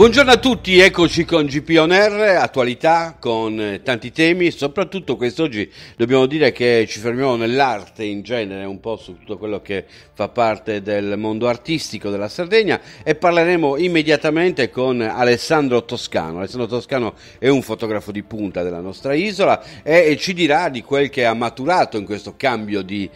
Buongiorno a tutti, eccoci con Gp On Air, attualità con tanti temi, soprattutto quest'oggi dobbiamo dire che ci fermiamo nell'arte in genere, un po' su tutto quello che fa parte del mondo artistico della Sardegna e parleremo immediatamente con Alessandro Toscano. Alessandro Toscano è un fotografo di punta della nostra isola e ci dirà di quel che ha maturato in questo cambio di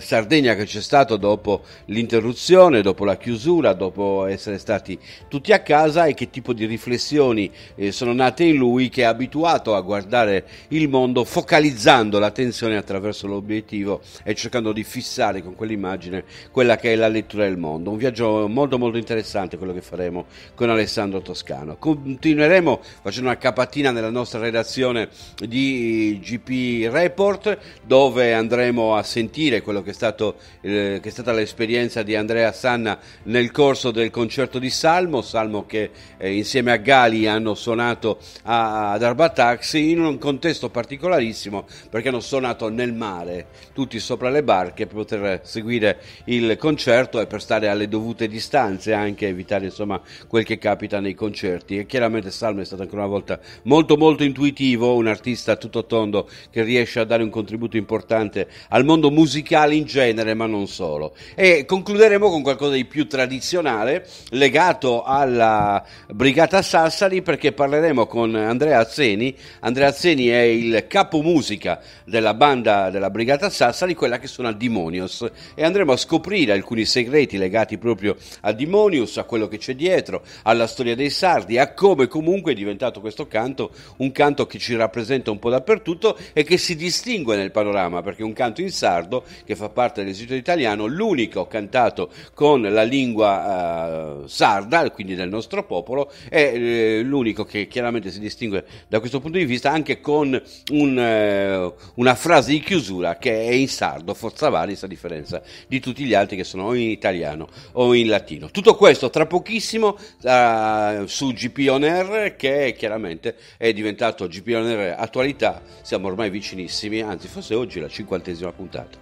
Sardegna che c'è stato dopo l'interruzione, dopo la chiusura, dopo essere stati tutti a casa, e che tipo di riflessioni sono nate in lui, che è abituato a guardare il mondo focalizzando l'attenzione attraverso l'obiettivo e cercando di fissare con quell'immagine quella che è la lettura del mondo. Un viaggio molto molto interessante quello che faremo con Alessandro Toscano. Continueremo facendo una capatina nella nostra redazione di GP Report, dove andremo a sentire quello che è stato che è stata l'esperienza di Andrea Sanna nel corso del concerto di Salmo che insieme a Ghali hanno suonato ad Arbatax in un contesto particolarissimo, perché hanno suonato nel mare, tutti sopra le barche, per poter seguire il concerto e per stare alle dovute distanze, anche evitare insomma quel che capita nei concerti. E chiaramente Salmo è stato ancora una volta molto molto intuitivo, un artista tutto tondo che riesce a dare un contributo importante al mondo musicale in genere, ma non solo. E concluderemo con qualcosa di più tradizionale legato alla Brigata Sassari, perché parleremo con Andrea Atzeni. Andrea Atzeni è il capo musica della banda della Brigata Sassari, quella che suona Dimonios, e andremo a scoprire alcuni segreti legati proprio a Dimonios, a quello che c'è dietro, alla storia dei sardi, a come comunque è diventato questo canto, un canto che ci rappresenta un po' dappertutto e che si distingue nel panorama, perché è un canto in sardo che fa parte dell'esercito italiano, l'unico cantato con la lingua sarda, quindi del nostro popolo, è l'unico che chiaramente si distingue da questo punto di vista, anche con una frase di chiusura che è in sardo, Fortza Paris, a differenza di tutti gli altri che sono o in italiano o in latino. Tutto questo tra pochissimo su GP On Air, che chiaramente è diventato GP On Air attualità, siamo ormai vicinissimi, anzi forse oggi è la 50ª puntata.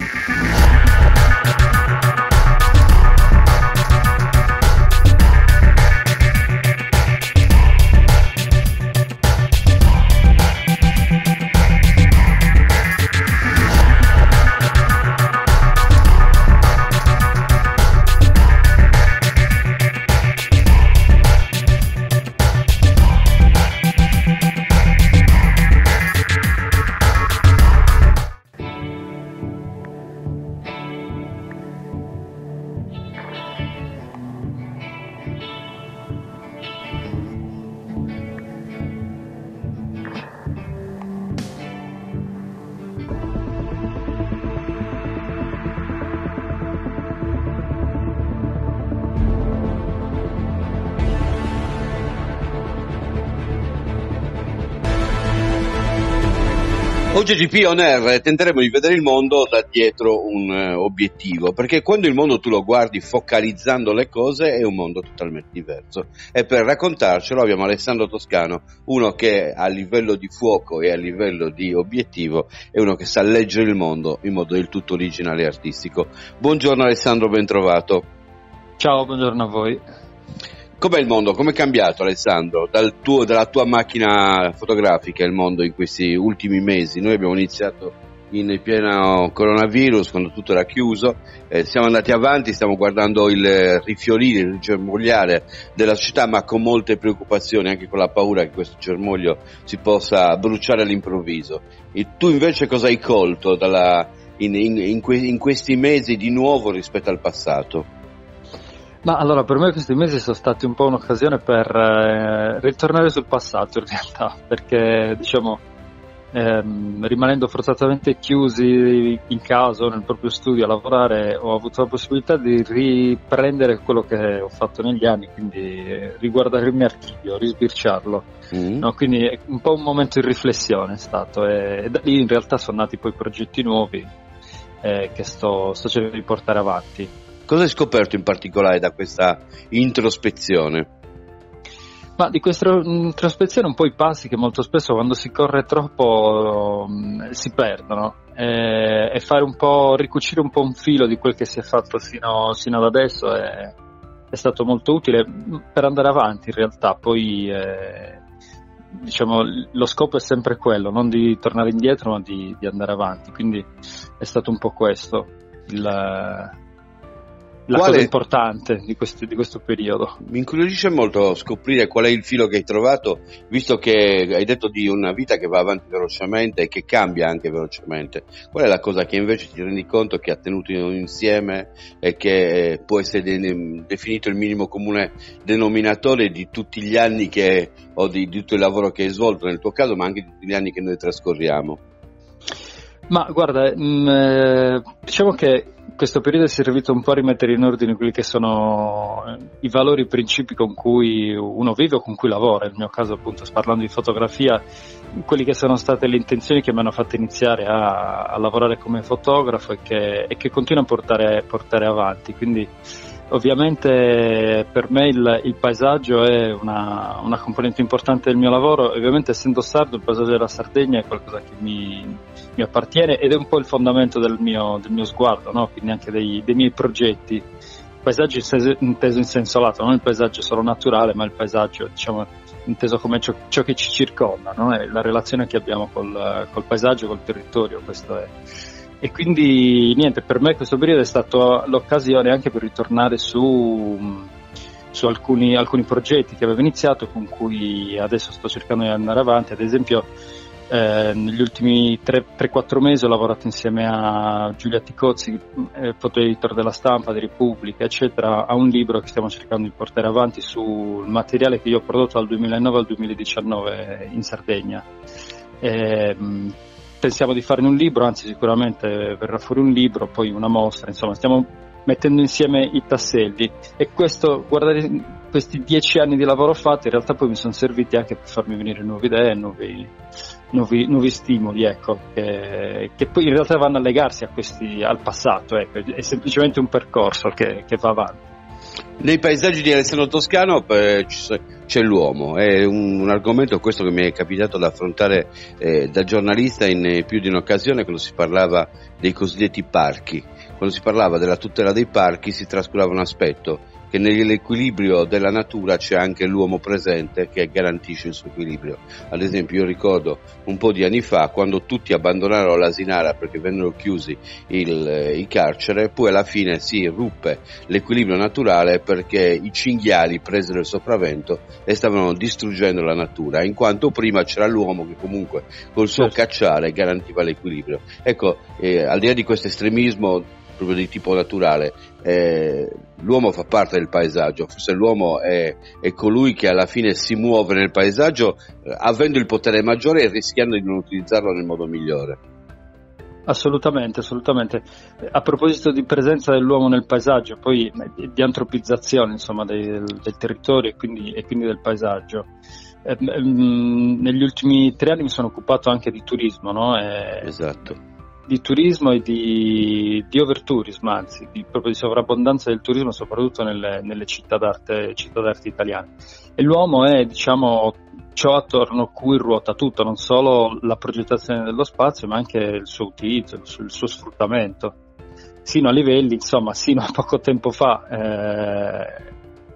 Oggi GP On Air tenteremo di vedere il mondo da dietro un obiettivo, perché quando il mondo tu lo guardi focalizzando le cose è un mondo totalmente diverso, e per raccontarcelo abbiamo Alessandro Toscano, uno che a livello di fuoco e a livello di obiettivo è uno che sa leggere il mondo in modo del tutto originale e artistico. Buongiorno Alessandro, ben trovato. Ciao, buongiorno a voi. Com'è il mondo? Com'è cambiato, Alessandro, dalla tua macchina fotografica, il mondo in questi ultimi mesi? Noi abbiamo iniziato in pieno coronavirus, quando tutto era chiuso, siamo andati avanti, stiamo guardando il rifiorire, il germogliare della società, ma con molte preoccupazioni, anche con la paura che questo germoglio si possa bruciare all'improvviso. E tu invece cosa hai colto in questi mesi di nuovo rispetto al passato? Ma allora, per me questi mesi sono stati un po' un'occasione per ritornare sul passato in realtà, perché diciamo rimanendo forzatamente chiusi in casa o nel proprio studio a lavorare, ho avuto la possibilità di riprendere quello che ho fatto negli anni, quindi riguardare il mio archivio, risbirciarlo, no? Quindi è un po' un momento di riflessione è stato, e da lì in realtà sono nati poi progetti nuovi che sto cercando di portare avanti. Cosa hai scoperto in particolare da questa introspezione? Ma di questa introspezione un po' i passi che molto spesso quando si corre troppo si perdono, e fare un po', ricucire un po' un filo di quel che si è fatto sino ad adesso è stato molto utile per andare avanti in realtà. Poi diciamo lo scopo è sempre quello, non di tornare indietro ma di andare avanti, quindi è stato un po' questo la cosa importante di questo periodo. Mi incuriosisce molto scoprire qual è il filo che hai trovato, visto che hai detto di una vita che va avanti velocemente e che cambia anche velocemente. Qual è la cosa che invece ti rendi conto che ha tenuto insieme e che può essere definito il minimo comune denominatore di tutti gli anni che, o di tutto il lavoro che hai svolto nel tuo caso, ma anche di tutti gli anni che noi trascorriamo? Ma guarda, diciamo che questo periodo è servito un po' a rimettere in ordine quelli che sono i valori, i principi con cui uno vive o con cui lavora. Nel mio caso, appunto, parlando di fotografia, quelli che sono state le intenzioni che mi hanno fatto iniziare a lavorare come fotografo e che continuo a portare avanti. Quindi ovviamente per me il paesaggio è una componente importante del mio lavoro. Ovviamente, essendo sardo, il paesaggio della Sardegna è qualcosa che mi appartiene ed è un po' il fondamento del mio sguardo, no? Quindi anche dei miei progetti. Il paesaggio inteso in senso lato, non il paesaggio solo naturale, ma il paesaggio, diciamo, inteso come ciò che ci circonda, no? È la relazione che abbiamo col paesaggio, col territorio, questo è. E quindi niente, per me questo periodo è stato l'occasione anche per ritornare su alcuni progetti che avevo iniziato, con cui adesso sto cercando di andare avanti. Ad esempio, negli ultimi 3-4 mesi ho lavorato insieme a Giulia Ticozzi, fotoeditor della Stampa, di Repubblica, eccetera, a un libro che stiamo cercando di portare avanti sul materiale che io ho prodotto dal 2009 al 2019 in Sardegna. Pensiamo di farne un libro, anzi sicuramente verrà fuori un libro, poi una mostra, insomma stiamo mettendo insieme i tasselli, e questo, guardate, questi 10 anni di lavoro fatti in realtà poi mi sono serviti anche per farmi venire nuove idee, nuovi stimoli, ecco, che poi in realtà vanno a legarsi al passato, ecco. È semplicemente un percorso che va avanti. Nei paesaggi di Alessandro Toscano c'è l'uomo, è un argomento questo che mi è capitato ad affrontare da giornalista in più di un'occasione, quando si parlava dei cosiddetti parchi. Quando si parlava della tutela dei parchi si trascurava un aspetto, che nell'equilibrio della natura c'è anche l'uomo presente che garantisce il suo equilibrio. Ad esempio, io ricordo un po' di anni fa, quando tutti abbandonarono l'Asinara perché vennero chiusi il carcere, poi alla fine si ruppe l'equilibrio naturale perché i cinghiali presero il sopravvento e stavano distruggendo la natura, in quanto prima c'era l'uomo che comunque col suo cacciare garantiva l'equilibrio. Ecco, al di là di questo estremismo proprio di tipo naturale, l'uomo fa parte del paesaggio. Forse l'uomo è colui che alla fine si muove nel paesaggio, avendo il potere maggiore e rischiando di non utilizzarlo nel modo migliore. Assolutamente. A proposito di presenza dell'uomo nel paesaggio, poi di antropizzazione, insomma, del territorio e quindi del paesaggio, negli ultimi 3 anni mi sono occupato anche di turismo, no? Esatto. Di turismo e di overtourism, anzi proprio di sovrabbondanza del turismo, soprattutto nelle città d'arte italiane. E l'uomo è, diciamo, ciò attorno a cui ruota tutto, non solo la progettazione dello spazio, ma anche il suo utilizzo, il suo sfruttamento, sino a livelli, insomma, sino a poco tempo fa,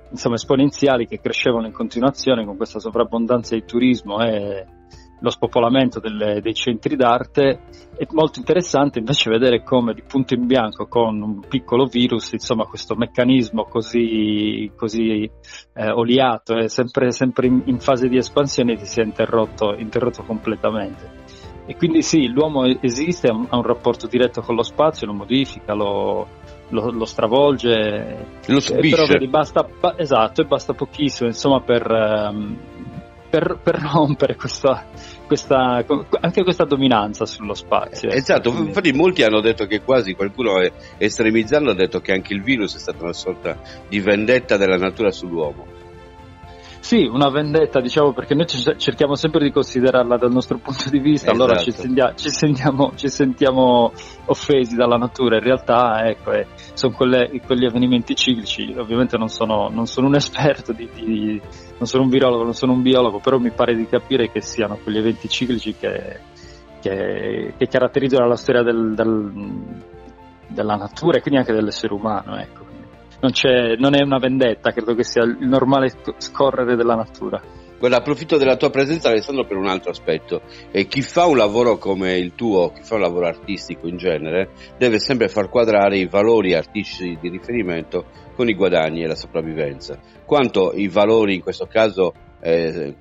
insomma, esponenziali, che crescevano in continuazione con questa sovrabbondanza di turismo e lo spopolamento dei centri d'arte. È molto interessante invece vedere come di punto in bianco, con un piccolo virus, insomma, questo meccanismo così oliato e sempre in fase di espansione si è interrotto completamente. E quindi sì, l'uomo esiste, ha un rapporto diretto con lo spazio, lo modifica, lo stravolge, lo subisce. Però vedi, basta pochissimo, insomma, per rompere questa anche questa dominanza sullo spazio. Esatto, infatti molti hanno detto che quasi, qualcuno estremizzando ha detto che anche il virus è stata una sorta di vendetta della natura sull'uomo. Sì, una vendetta, diciamo, perché noi cerchiamo sempre di considerarla dal nostro punto di vista, esatto. Allora ci sentiamo offesi dalla natura. In realtà, ecco, sono quegli avvenimenti ciclici. Ovviamente non sono un esperto, non sono un virologo, non sono un biologo, però mi pare di capire che siano quegli eventi ciclici che caratterizzano la storia della natura e quindi anche dell'essere umano, ecco. non è una vendetta, credo che sia il normale scorrere della natura. Guarda, approfitto della tua presenza, Alessandro, per un altro aspetto. E chi fa un lavoro come il tuo, chi fa un lavoro artistico in genere, deve sempre far quadrare i valori artistici di riferimento con i guadagni e la sopravvivenza. Quanto i valori, in questo caso,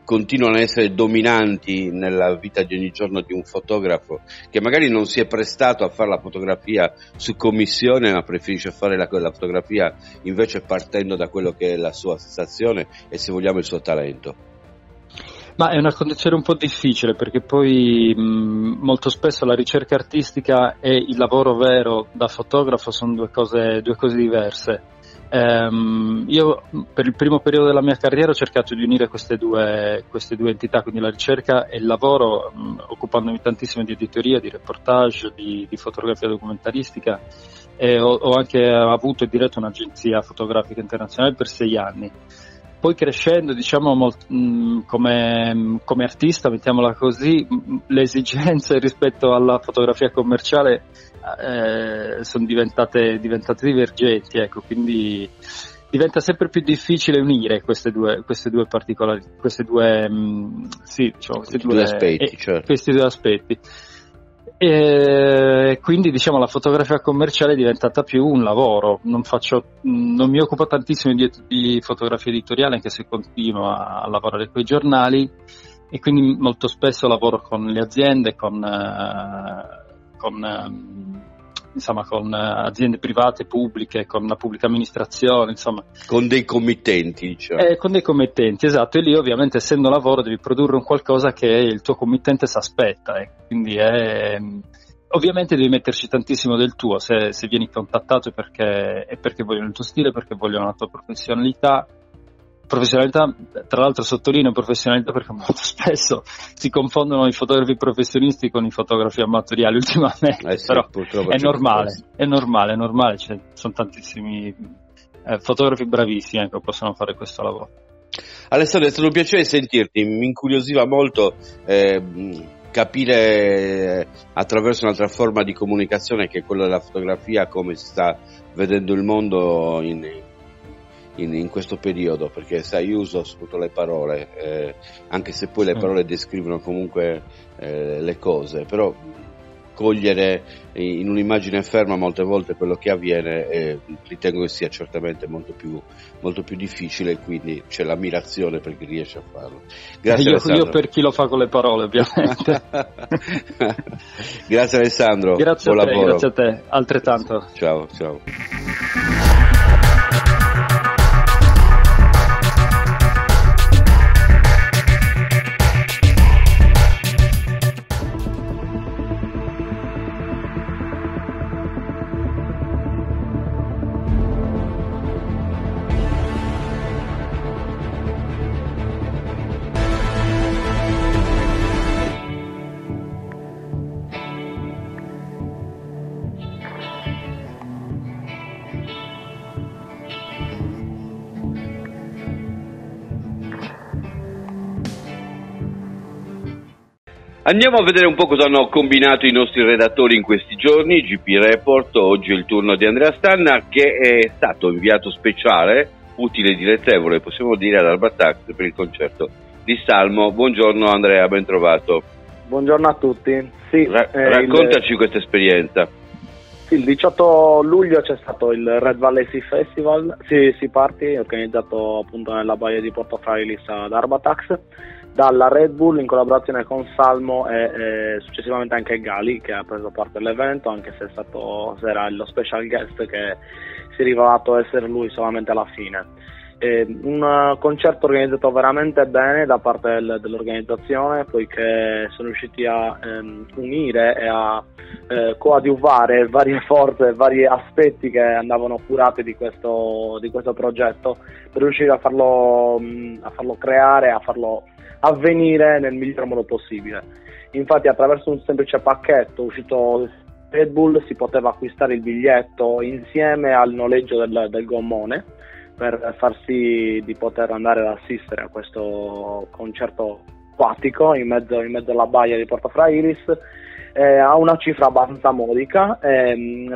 continuano ad essere dominanti nella vita di ogni giorno di un fotografo che magari non si è prestato a fare la fotografia su commissione, ma preferisce fare la fotografia invece partendo da quello che è la sua sensazione e, se vogliamo, il suo talento. Ma è una condizione un po' difficile, perché poi molto spesso la ricerca artistica e il lavoro vero da fotografo sono due cose diverse. Io per il primo periodo della mia carriera ho cercato di unire queste due entità, quindi la ricerca e il lavoro, occupandomi tantissimo di editoria, di reportage, di fotografia documentaristica, e ho anche avuto e diretto un'agenzia fotografica internazionale per 6 anni. Poi crescendo, diciamo, come artista, mettiamola così, le esigenze rispetto alla fotografia commerciale sono diventate divergenti, ecco, quindi diventa sempre più difficile unire queste due particolari, questi due aspetti, certo. Questi due aspetti. E quindi, diciamo, la fotografia commerciale è diventata più un lavoro. Non mi occupo tantissimo di fotografia editoriale, anche se continuo a lavorare coi giornali, e quindi molto spesso lavoro con le aziende, con aziende private, pubbliche, con la pubblica amministrazione, insomma. Con dei committenti, diciamo. Con dei committenti, esatto. E lì, ovviamente, essendo lavoro, devi produrre un qualcosa che il tuo committente s'aspetta. Quindi ovviamente devi metterci tantissimo del tuo, se vieni contattato è perché vogliono il tuo stile, perché vogliono la tua professionalità. Professionalità, tra l'altro sottolineo professionalità, perché molto spesso si confondono i fotografi professionisti con i fotografi amatoriali ultimamente, sì, però è normale, cioè, sono tantissimi fotografi bravissimi che possono fare questo lavoro. Alessandro, è stato un piacere sentirti, mi incuriosiva molto capire attraverso un'altra forma di comunicazione che è quella della fotografia come si sta vedendo il mondo in questo periodo, perché sai, io uso soprattutto le parole, anche se poi le parole descrivono comunque le cose, però cogliere in un'immagine ferma molte volte quello che avviene ritengo che sia certamente molto più difficile, quindi c'è l'ammirazione per chi riesce a farlo. Grazie Alessandro. Io per chi lo fa con le parole, ovviamente. Grazie Alessandro, grazie a te, lavoro. Grazie a te, altrettanto. Ciao. Andiamo a vedere un po' cosa hanno combinato i nostri redattori in questi giorni. GP Report, oggi è il turno di Andrea Sanna, che è stato inviato speciale, utile e dilettevole, possiamo dire, ad Arbatax per il concerto di Salmo. Buongiorno Andrea, ben trovato. Buongiorno a tutti. Sì, raccontaci questa esperienza. Sì, il 18 luglio c'è stato il Red Valley Sea Festival, Sea Party, organizzato appunto nella baia di Porto Frailis ad Arbatax, dalla Red Bull in collaborazione con Salmo e successivamente anche Ghali, che ha preso parte all'evento, anche se era lo special guest che si è rivelato essere lui solamente alla fine. Un concerto organizzato veramente bene da parte dell'organizzazione, poiché sono riusciti a unire e a coadiuvare varie forze, vari aspetti che andavano curati di questo progetto, per riuscire a farlo creare, a farlo avvenire nel miglior modo possibile. Infatti, attraverso un semplice pacchetto uscito Red Bull si poteva acquistare il biglietto insieme al noleggio del gommone, per far sì di poter andare ad assistere a questo concerto acquatico in mezzo alla baia di Porto Frailis, a una cifra abbastanza modica.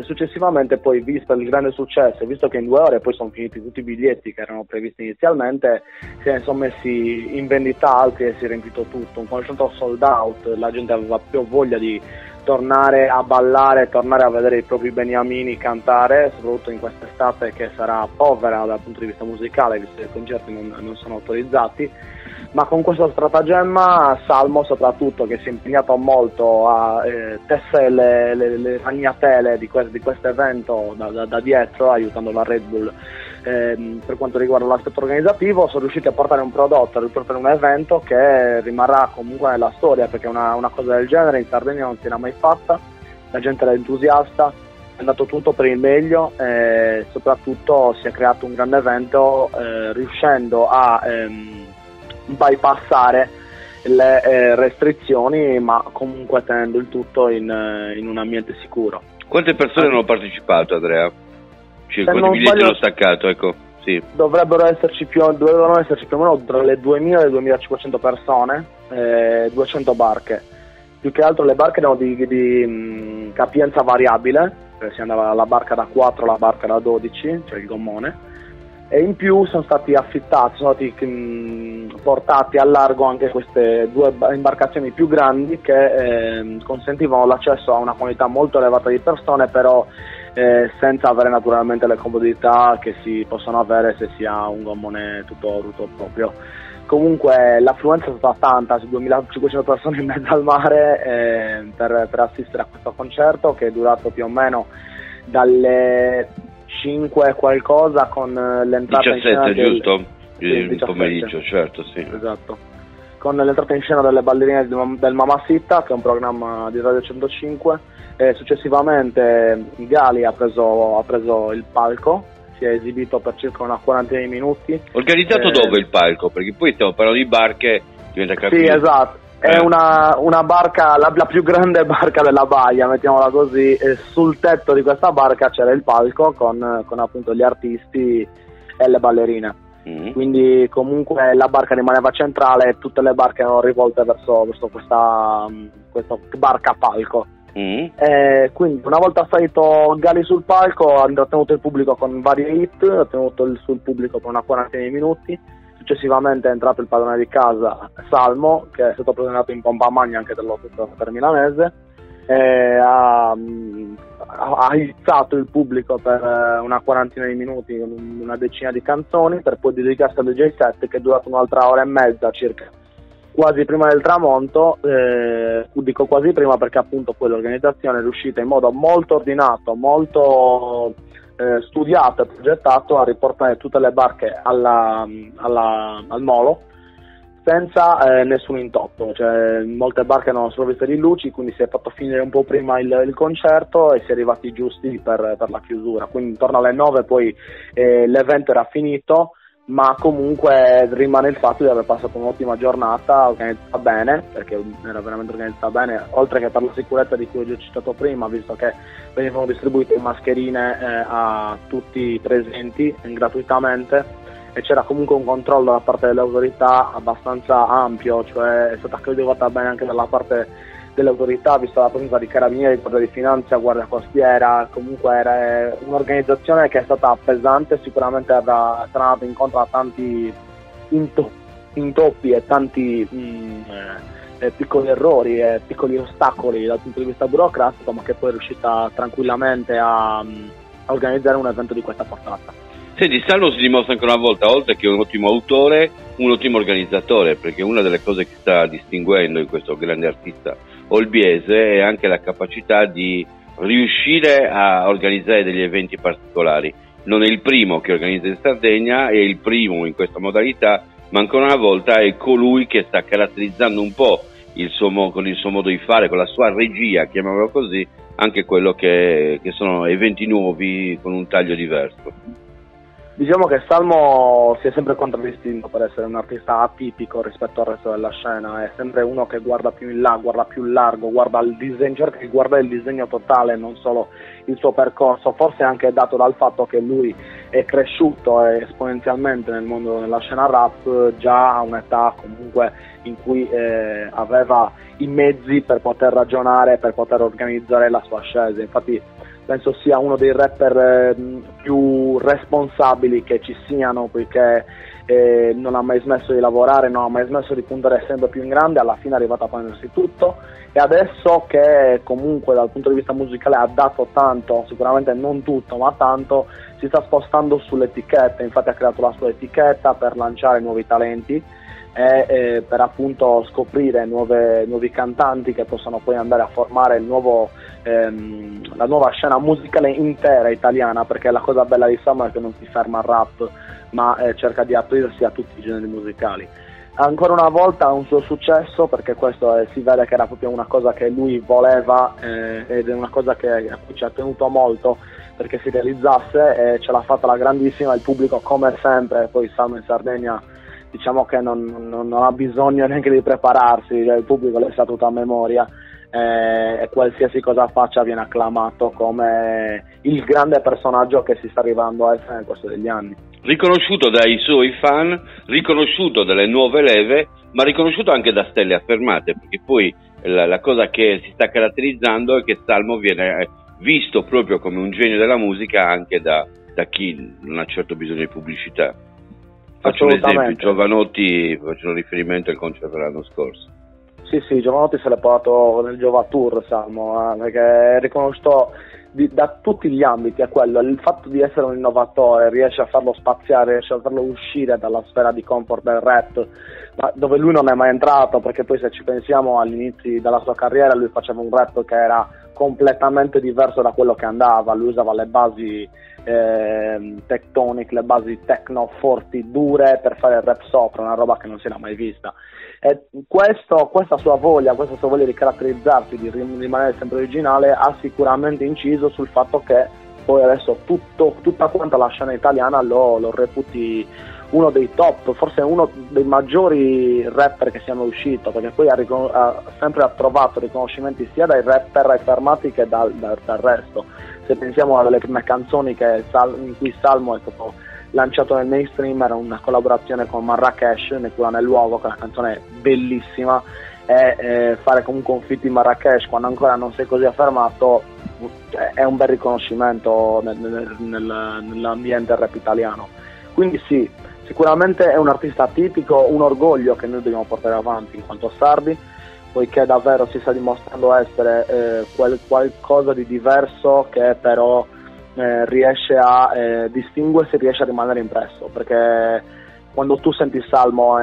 Successivamente poi, visto il grande successo, visto che in 2 ore poi sono finiti tutti i biglietti che erano previsti inizialmente, si sono messi in vendita altri e si è riempito tutto, un concerto sold out, la gente aveva più voglia di tornare a ballare, tornare a vedere i propri beniamini cantare, soprattutto in quest'estate che sarà povera dal punto di vista musicale, visto che i concerti non sono autorizzati. Ma con questo stratagemma Salmo, soprattutto, che si è impegnato molto a tessere le ragnatele di questo evento da dietro, aiutando la Red Bull per quanto riguarda l'aspetto organizzativo, sono riusciti a portare un prodotto, a portare un evento che rimarrà comunque nella storia, perché una cosa del genere in Sardegna non si era mai fatta, la gente era entusiasta, è andato tutto per il meglio e soprattutto si è creato un grande evento riuscendo a bypassare le restrizioni, ma comunque tenendo il tutto in un ambiente sicuro. Quante persone hanno partecipato, Andrea? Quanti biglietti hanno staccato? Ecco, sì. Dovrebbero esserci più o meno tra le 2.000 e le 2.500 persone, 200 barche. Più che altro le barche erano di capienza variabile, si andava la barca da 4 alla barca da 12, cioè il gommone. E in più sono stati affittati, sono stati portati al largo anche queste 2 imbarcazioni più grandi che consentivano l'accesso a una quantità molto elevata di persone, però senza avere naturalmente le comodità che si possono avere se si ha un gommone tutto proprio. Comunque l'affluenza è stata tanta, 2.500 persone in mezzo al mare per assistere a questo concerto, che è durato più o meno dalle 5 qualcosa con l'entrata 17, in scena giusto? Il pomeriggio, certo, sì. Esatto. Con l'entrata in scena delle ballerine del Mamasitta, che è un programma di Radio 105, e successivamente Ghali ha preso il palco, si è esibito per circa una quarantina di minuti. Organizzato dove il palco? Perché poi stiamo parlando di barche, diventa capito. Sì, esatto. È una barca, la più grande barca della baia, mettiamola così, e sul tetto di questa barca c'era il palco con appunto gli artisti e le ballerine. Mm. Quindi comunque la barca rimaneva centrale e tutte le barche erano rivolte verso questa barca palco. Mm. Quindi una volta salito Ghali sul palco, ha intrattenuto il pubblico con varie hit, ha tenuto sul pubblico per una quarantina di minuti. Successivamente è entrato il padrone di casa Salmo, che è stato presentato in pompa magna anche per milanese, e ha izzato il pubblico per una quarantina di minuti, una decina di canzoni, per poi dedicarsi al DJ set che è durato un'altra ora e mezza circa, quasi prima del tramonto. Dico quasi prima perché appunto poi l'organizzazione è riuscita in modo molto ordinato, molto studiato e progettato a riportare tutte le barche al molo senza nessun intoppo, cioè molte barche non sono provviste di luci, quindi si è fatto finire un po' prima il concerto e si è arrivati giusti per la chiusura, quindi intorno alle 9 poi l'evento era finito, ma comunque rimane il fatto di aver passato un'ottima giornata organizzata bene, perché era veramente organizzata bene, oltre che per la sicurezza di cui ho già citato prima, visto che venivano distribuite mascherine a tutti i presenti gratuitamente e c'era comunque un controllo da parte delle autorità abbastanza ampio, cioè è stata coadiuvata bene anche dalla parte delle autorità, vista la presenza di carabinieri, guardia di finanza, guardia costiera. Comunque era un'organizzazione che è stata pesante, sicuramente era andata incontro a tanti intoppi e tanti piccoli errori e piccoli ostacoli dal punto di vista burocratico, ma che poi è riuscita tranquillamente a organizzare un evento di questa portata. Senti, Salmo si dimostra ancora una volta, oltre che un ottimo autore, un ottimo organizzatore, perché una delle cose che sta distinguendo in questo grande artista olbiese è anche la capacità di riuscire a organizzare degli eventi particolari. Non è il primo che organizza in Sardegna, è il primo in questa modalità, ma ancora una volta è colui che sta caratterizzando un po' con il suo modo di fare, con la sua regia, chiamiamolo così, anche quello che sono eventi nuovi con un taglio diverso. Diciamo che Salmo si è sempre contraddistinto per essere un artista atipico rispetto al resto della scena, è sempre uno che guarda più in là, guarda più largo, guarda il disegno, cerca di guardare il disegno totale, non solo il suo percorso, forse anche dato dal fatto che lui è cresciuto esponenzialmente nel mondo della scena rap già a un'età comunque in cui aveva i mezzi per poter ragionare, per poter organizzare la sua ascesa. Infatti penso sia uno dei rapper più responsabili che ci siano, poiché non ha mai smesso di lavorare, non ha mai smesso di puntare sempre più in grande, alla fine è arrivato a prendersi tutto, e adesso che comunque dal punto di vista musicale ha dato tanto, sicuramente non tutto ma tanto, si sta spostando sull'etichetta. Infatti ha creato la sua etichetta per lanciare nuovi talenti e per appunto scoprire nuovi cantanti che possano poi andare a formare la nuova scena musicale intera italiana, perché la cosa bella di Salmo è che non si ferma al rap ma cerca di aprirsi a tutti i generi musicali. Ancora una volta ha un suo successo, perché questo si vede che era proprio una cosa che lui voleva ed è una cosa a cui ci ha tenuto molto perché si realizzasse, e ce l'ha fatta la grandissima, il pubblico come sempre. Poi Salmo in Sardegna diciamo che non ha bisogno neanche di prepararsi, cioè il pubblico l'è statuto a memoria, e qualsiasi cosa faccia viene acclamato come il grande personaggio che si sta arrivando a essere nel corso degli anni. Riconosciuto dai suoi fan, riconosciuto dalle nuove leve, ma riconosciuto anche da stelle affermate, perché poi la cosa che si sta caratterizzando è che Salmo viene visto proprio come un genio della musica anche da chi non ha certo bisogno di pubblicità. Faccio un esempio, Jovanotti, faccio riferimento al concerto dell'anno scorso. Sì, Jovanotti se l'è portato nel JovaTour Salmo, perché è riconosciuto da tutti gli ambiti. È quello, il fatto di essere un innovatore, riesce a farlo spaziare, riesce a farlo uscire dalla sfera di comfort del rap, ma dove lui non è mai entrato, perché poi se ci pensiamo all'inizio della sua carriera lui faceva un rap che era completamente diverso da quello che andava, lui usava le basi tectonic, le basi techno forti, dure, per fare il rap sopra, una roba che non si era mai vista. E questa sua voglia di caratterizzarsi, di rimanere sempre originale, ha sicuramente inciso sul fatto che poi adesso tutta quanta la scena italiana lo reputi uno dei top, forse uno dei maggiori rapper che siano uscito, perché poi ha sempre trovato riconoscimenti sia dai rapper affermati che dal resto. Se pensiamo alle prime canzoni in cui Salmo è stato lanciato nel mainstream, era una collaborazione con Marrakesh, Neppure nell'uovo, che è una canzone bellissima, e fare comunque un feat di Marrakesh quando ancora non sei così affermato è un bel riconoscimento nell'ambiente rap italiano. Quindi sì, sicuramente è un artista atipico, un orgoglio che noi dobbiamo portare avanti in quanto sardi, poiché davvero si sta dimostrando essere qualcosa di diverso che però riesce a distinguersi, riesce a rimanere impresso, perché quando tu senti Salmo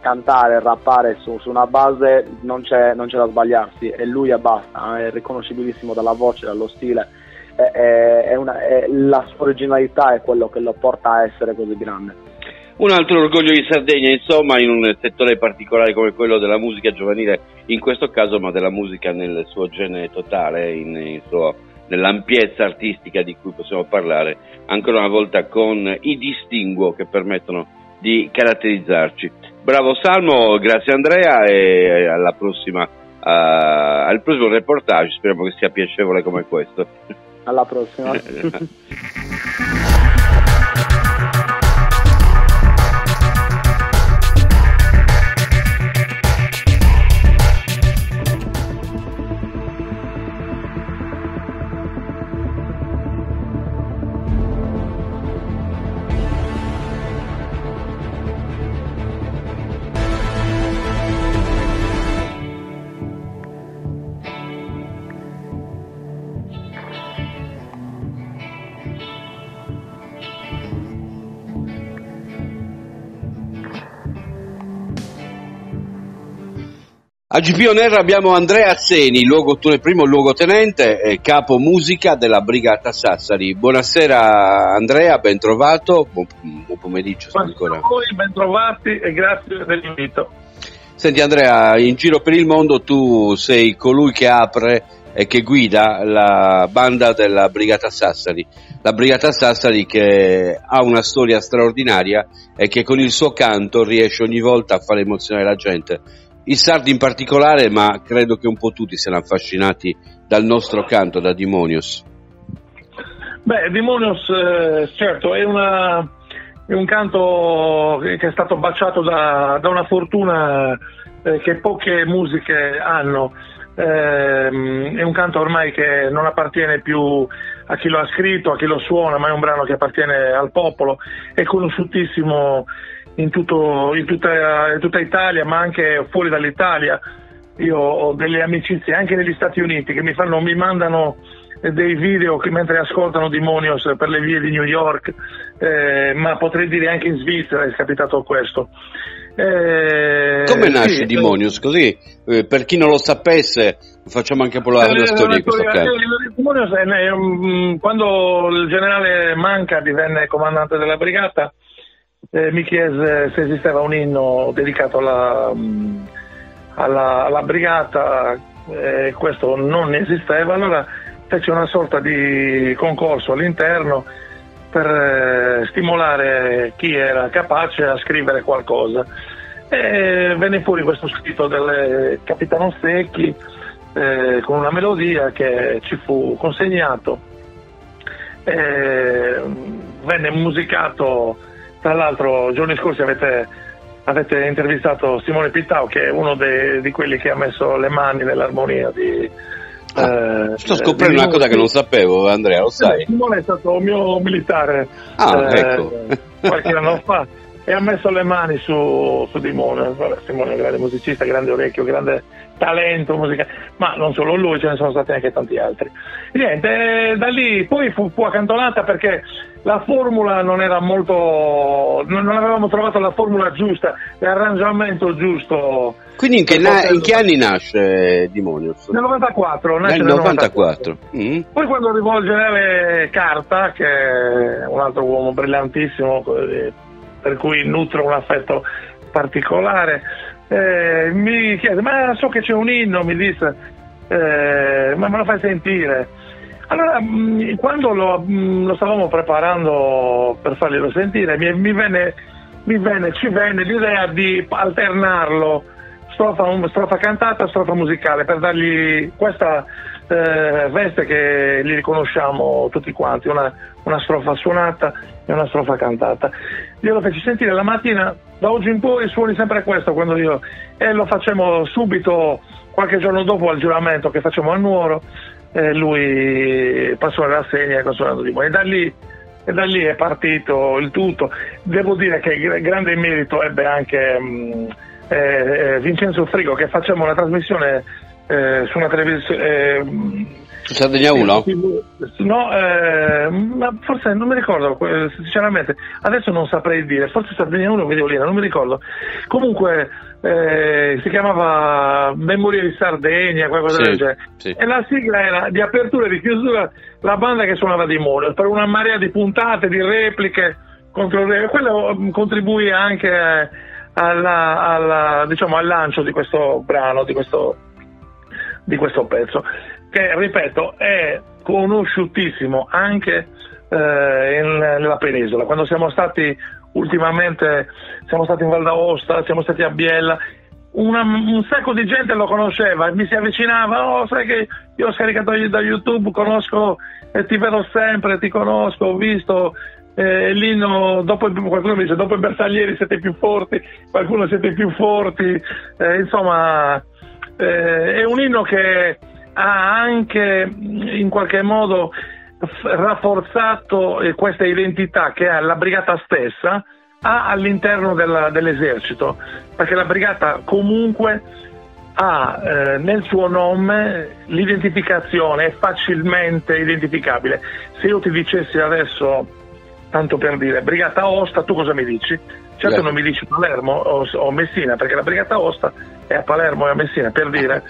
cantare, rappare su una base non c'è da sbagliarsi, e lui e basta, è riconoscibilissimo dalla voce, dallo stile, la sua originalità è quello che lo porta a essere così grande. Un altro orgoglio di Sardegna, insomma, in un settore particolare come quello della musica giovanile in questo caso, ma della musica nel suo genere totale, nell'ampiezza artistica di cui possiamo parlare ancora una volta con i distinguo che permettono di caratterizzarci. Bravo Salmo, grazie Andrea, e alla prossima, al prossimo reportage, speriamo che sia piacevole come questo. Alla prossima. A Gp On Air abbiamo Andrea Atzeni, primo luogotenente e capo musica della Brigata Sassari. Buonasera Andrea, ben trovato, buon pomeriggio. Buonasera a voi, ben trovati e grazie dell'invito. Senti Andrea, in giro per il mondo tu sei colui che apre che guida la banda della Brigata Sassari. La Brigata Sassari che ha una storia straordinaria e che con il suo canto riesce ogni volta a far emozionare la gente. I sardi in particolare, ma credo che un po' tutti siano affascinati dal nostro canto, da Dimonios. Beh, Dimonios, certo, è un canto che è stato baciato da una fortuna che poche musiche hanno. È un canto ormai che non appartiene più a chi lo ha scritto, a chi lo suona, ma è un brano che appartiene al popolo, è conosciutissimo in tutta Italia, ma anche fuori dall'Italia. Io ho delle amicizie anche negli Stati Uniti che mi mandano dei video che mentre ascoltano Dimonios per le vie di New York, ma potrei dire anche in Svizzera è capitato questo. Come nasce Dimonios? Così, per chi non lo sapesse, facciamo anche la storia di questo caso. Dimonios quando il generale Manca divenne comandante della brigata, mi chiese se esisteva un inno dedicato alla brigata, questo non esisteva, allora fece una sorta di concorso all'interno per stimolare chi era capace a scrivere qualcosa, e venne fuori questo scritto del Capitano Secchi con una melodia che ci fu consegnato, venne musicato. Tra l'altro giorni scorsi avete intervistato Simone Pittau, che è uno di quelli che ha messo le mani nell'armonia di... sto scoprendo una cosa che non sapevo, Andrea, lo sai. Simone è stato un mio militare ecco. Qualche anno fa, e ha messo le mani su Dimone. Simone è un grande musicista, grande orecchio, grande talento musicale, ma non solo lui, ce ne sono stati anche tanti altri. Niente, da lì poi fu accantonata perché la formula non era molto, non avevamo trovato la formula giusta, l'arrangiamento giusto. Quindi in che anni nasce Dimonios? Nel 94. Nasce nel 94. Mm. Poi quando arrivò il generale Carta, che è un altro uomo brillantissimo, per cui nutro un affetto particolare, mi chiese, ma so che c'è un inno, mi disse, ma me lo fai sentire? Allora, quando lo stavamo preparando per farglielo sentire, ci venne l'idea di alternarlo, strofa cantata, strofa musicale, per dargli questa veste che li riconosciamo tutti quanti, una strofa suonata e una strofa cantata. Glielo feci sentire la mattina, da oggi in poi suoni sempre questo, quando io, e lo facciamo subito qualche giorno dopo al giuramento che facciamo a Nuoro. Lui passò la rassegna suonando Dimonios, e da lì è partito il tutto. Devo dire che grande merito ebbe anche Vincenzo Frigo, che facciamo una trasmissione su una televisione su Sardegna 1? No, ma forse non mi ricordo, sinceramente adesso non saprei dire, forse Sardegna 1 o Videolina, non mi ricordo, comunque si chiamava Memoria di Sardegna, qualcosa del genere, sì. E la sigla era di apertura e di chiusura la banda che suonava Dimonios, per una marea di puntate, di repliche, quello contribuì anche diciamo, al lancio di questo brano, di questo pezzo, che ripeto è conosciutissimo anche nella penisola. Quando siamo stati ultimamente, siamo stati in Val d'Aosta, siamo stati a Biella, un sacco di gente lo conosceva, mi si avvicinava, oh sai che io ho scaricato da YouTube, conosco e ti vedo sempre, ti conosco, ho visto l'inno, qualcuno mi dice dopo i bersaglieri siete più forti, qualcuno siete più forti, insomma è un inno che ha anche in qualche modo rafforzato questa identità che la brigata stessa ha all'interno dell'esercito, perché la brigata comunque ha nel suo nome l'identificazione, è facilmente identificabile. Se io ti dicessi adesso, tanto per dire, Brigata Osta, tu cosa mi dici? Certo, non mi dici Palermo o Messina, perché la Brigata Osta è a Palermo e a Messina, per dire,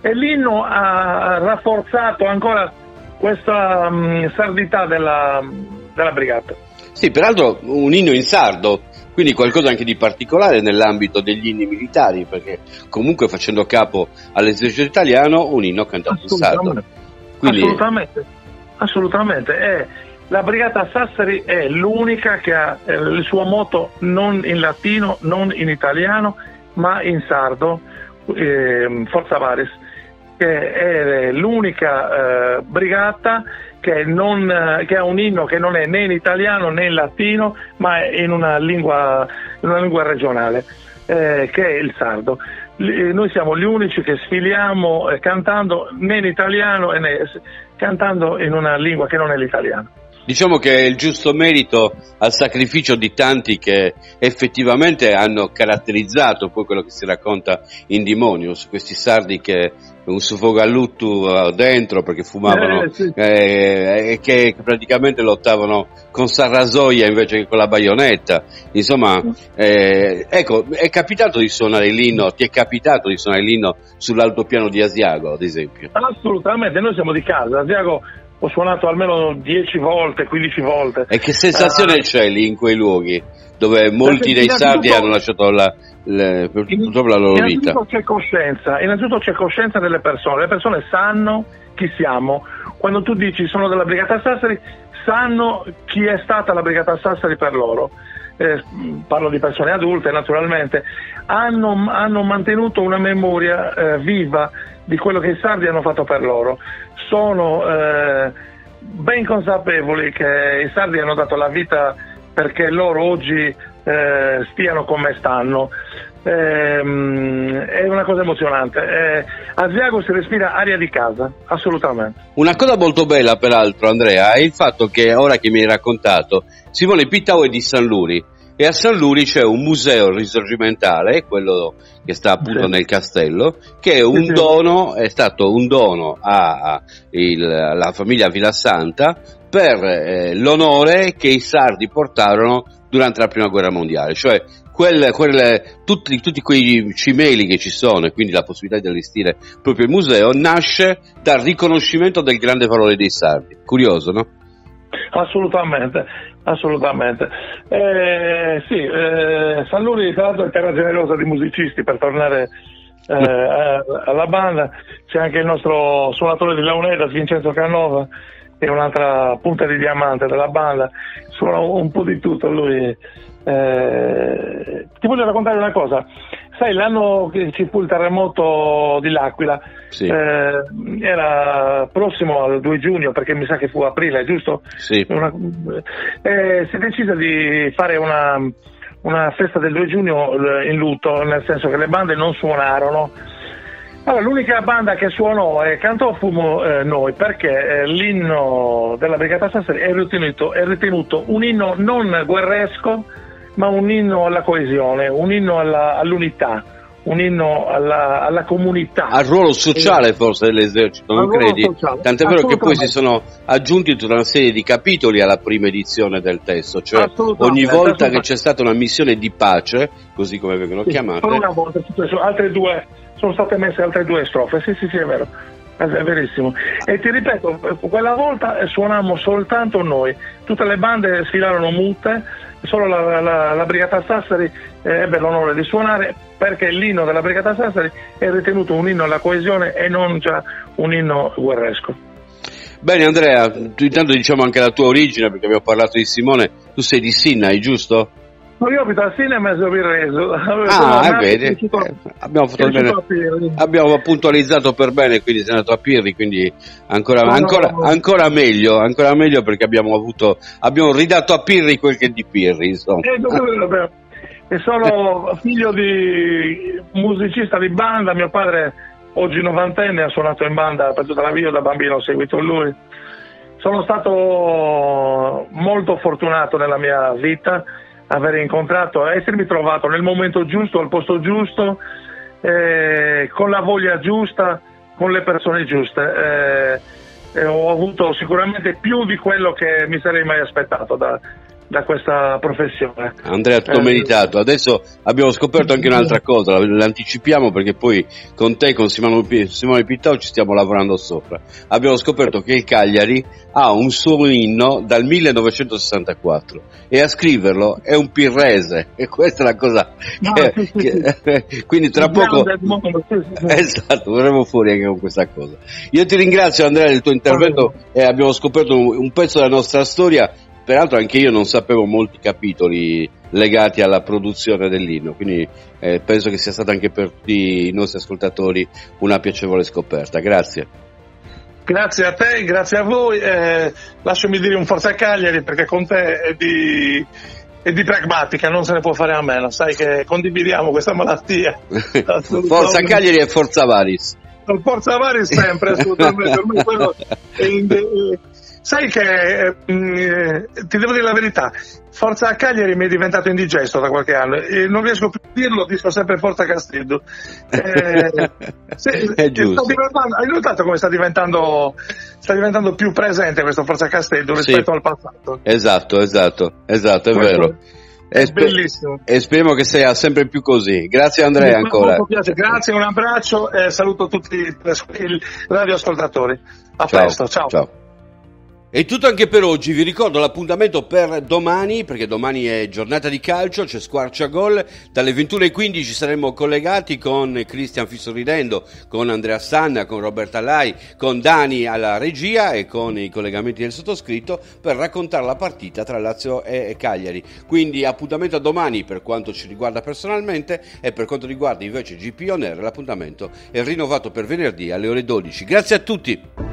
e l'inno ha rafforzato ancora questa sardità della brigata. Sì, peraltro un inno in sardo, quindi qualcosa anche di particolare nell'ambito degli inni militari, perché comunque facendo capo all'esercito italiano un inno cantato in sardo. Quindi... assolutamente. La Brigata Sassari è l'unica che ha il suo motto non in latino, non in italiano, ma in sardo, Fortza Paris, che è l'unica brigata che ha un inno che non è né in italiano né in latino, ma è in una lingua regionale, che è il sardo. Noi siamo gli unici che sfiliamo cantando né in italiano né cantando in una lingua che non è l'italiano. Diciamo che è il giusto merito al sacrificio di tanti che effettivamente hanno caratterizzato poi quello che si racconta in Dimonios, questi sardi che un suffogalutto dentro perché fumavano sì. Che praticamente lottavano con sarrasoia invece che con la baionetta, insomma ecco, è capitato di suonare l'inno, ti è capitato di suonare l'inno sull'altopiano di Asiago ad esempio? Assolutamente, noi siamo di casa, Asiago ho suonato almeno 10 volte, 15 volte. E che sensazione c'è lì in quei luoghi dove molti dei sardi hanno lasciato purtroppo la loro vita? Innanzitutto c'è coscienza delle persone, le persone sanno chi siamo. Quando tu dici sono della Brigata Sassari, sanno chi è stata la Brigata Sassari per loro. Parlo di persone adulte naturalmente, hanno mantenuto una memoria viva di quello che i sardi hanno fatto per loro, sono ben consapevoli che i sardi hanno dato la vita perché loro oggi stiano come stanno, è una cosa emozionante. Asiago si respira aria di casa, assolutamente. Una cosa molto bella peraltro, Andrea, è il fatto che ora che mi hai raccontato, Simone Pittau è di San Luri e a San Luri c'è un museo risorgimentale, quello che sta appunto nel castello, che è un dono, è stato un dono alla famiglia Villasanta per l'onore che i sardi portarono durante la prima guerra mondiale, cioè tutti quei cimeli che ci sono, e quindi la possibilità di allestire proprio il museo nasce dal riconoscimento del grande valore dei sardi. Curioso, no? Assolutamente. San Luri tra l'altro è terra generosa di musicisti, per tornare alla banda c'è anche il nostro suonatore di Launeda, Vincenzo Canova, che è un'altra punta di diamante della banda, suona un po' di tutto lui. Ti voglio raccontare una cosa, sai l'anno che ci fu il terremoto di L'Aquila, era prossimo al 2 giugno perché mi sa che fu aprile, giusto? Sì. Si è deciso di fare una festa del 2 giugno in lutto, nel senso che le bande non suonarono. Allora, l'unica banda che suonò e cantò fummo noi, perché l'inno della Brigata Sassari è ritenuto un inno non guerresco, ma un inno alla coesione, un inno all'unità, un inno alla comunità. Al ruolo sociale forse dell'esercito, non credi? Tant'è vero che poi si sono aggiunti tutta una serie di capitoli alla prima edizione del testo, cioè ogni volta che c'è stata una missione di pace, così come vengono chiamate. Una volta sono state messe altre 2 strofe, sì, è vero. È verissimo. E ti ripeto, quella volta suonammo soltanto noi, tutte le bande sfilarono mute, solo la Brigata Sassari ebbe l'onore di suonare, perché l'inno della Brigata Sassari è ritenuto un inno alla coesione e non già un inno guerresco. Bene Andrea, intanto diciamo anche la tua origine, perché abbiamo parlato di Simone, tu sei di Sinai, giusto? No, io abito al cinema e sono birreso. Abbiamo puntualizzato per bene, quindi sei andato a Pirri, quindi ancora meglio perché abbiamo ridato a Pirri quel che è di Pirri, insomma. E sono figlio di musicista di banda, mio padre oggi 90enne ha suonato in banda per tutta la vita, da bambino ho seguito lui. Sono stato molto fortunato nella mia vita, aver incontrato, essermi trovato nel momento giusto, al posto giusto, con la voglia giusta, con le persone giuste. Ho avuto sicuramente più di quello che mi sarei mai aspettato da, da questa professione. Andrea, tutto meritato. Adesso abbiamo scoperto anche un'altra cosa, l'anticipiamo perché poi con te, con Simone Pittau ci stiamo lavorando sopra. Abbiamo scoperto che il Cagliari ha un suo inno dal 1964 e a scriverlo è un pirrese, e questa è la cosa che, no, sì. Quindi tra poco esatto, verremo fuori anche con questa cosa. Io ti ringrazio Andrea del tuo intervento, e abbiamo scoperto un pezzo della nostra storia. Peraltro anche io non sapevo molti capitoli legati alla produzione dell'inno, quindi penso che sia stata anche per tutti i nostri ascoltatori una piacevole scoperta. Grazie. Grazie a te, grazie a voi. Lasciami dire un forza Cagliari, perché con te è di pragmatica, non se ne può fare a meno. Sai che condividiamo questa malattia. Forza Cagliari e Forza Paris. Forza Paris sempre, assolutamente. Quello sai che ti devo dire la verità, Forza Cagliari mi è diventato indigesto da qualche anno e non riesco più a dirlo, dico sempre Forza Castello. È giusto. Hai notato come sta diventando più presente questo Forza Castello rispetto al passato? Esatto, è questo vero. Bellissimo. E speriamo che sia sempre più così. Grazie Andrea ancora. Grazie, un abbraccio e saluto tutti i radioascoltatori. A presto, ciao. È tutto anche per oggi, vi ricordo l'appuntamento per domani, perché domani è giornata di calcio, c'è Squarciagol, dalle 21:15 saremo collegati con Cristian Fissoridendo, con Andrea Sanna, con Roberta Lai, con Dani alla regia e con i collegamenti del sottoscritto per raccontare la partita tra Lazio e Cagliari. Quindi appuntamento a domani per quanto ci riguarda personalmente, e per quanto riguarda invece Gp On Air l'appuntamento è rinnovato per venerdì alle ore 12. Grazie a tutti!